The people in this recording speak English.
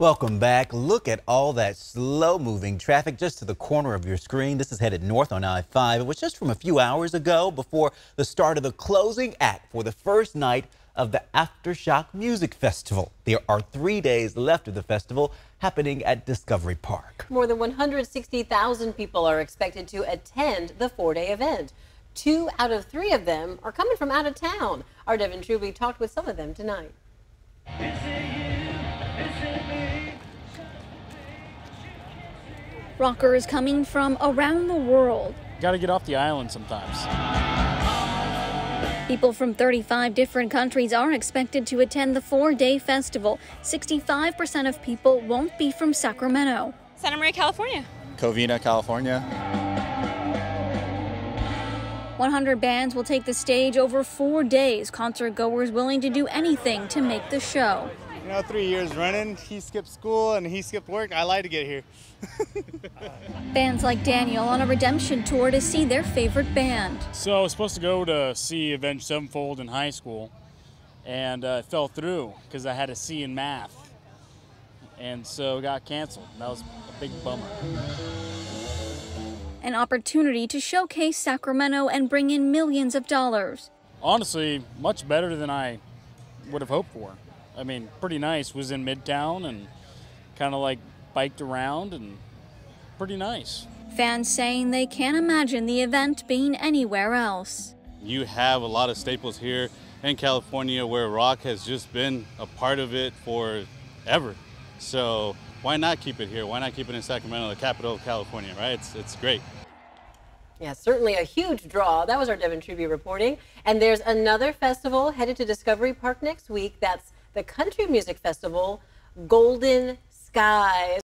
Welcome back. Look at all that slow-moving traffic just to the corner of your screen. This is headed north on I-5. It was just from a few hours ago before the start of the closing act for the first night of the Aftershock Music Festival. There are 3 days left of the festival happening at Discovery Park. More than 160,000 people are expected to attend the four-day event. 2 out of 3 of them are coming from out of town. Our Devin Trubey talked with some of them tonight. Rockers coming from around the world. Gotta get off the island sometimes. People from 35 different countries are expected to attend the four-day festival. 65% of people won't be from Sacramento. Santa Maria, California. Covina, California. 100 bands will take the stage over 4 days. Concert-goers willing to do anything to make the show. You know, 3 years running, he skipped school and he skipped work. I lied to get here. Bands like Daniel on a redemption tour to see their favorite band. So I was supposed to go to see Avenged Sevenfold in high school, and it fell through because I had a C in math, and so it got canceled. And that was a big bummer. An opportunity to showcase Sacramento and bring in millions of dollars. Honestly, much better than I would have hoped for. I mean, pretty nice. Was in Midtown and kind of like biked around, and pretty nice. Fans saying they can't imagine the event being anywhere else. You have a lot of staples here in California where rock has just been a part of it forever. So why not keep it here? Why not keep it in Sacramento, the capital of California, right? It's great. Yeah, certainly a huge draw. That was our Devin Trubey reporting. And there's another festival headed to Discovery Park next week. That's the country music festival, Golden Skies.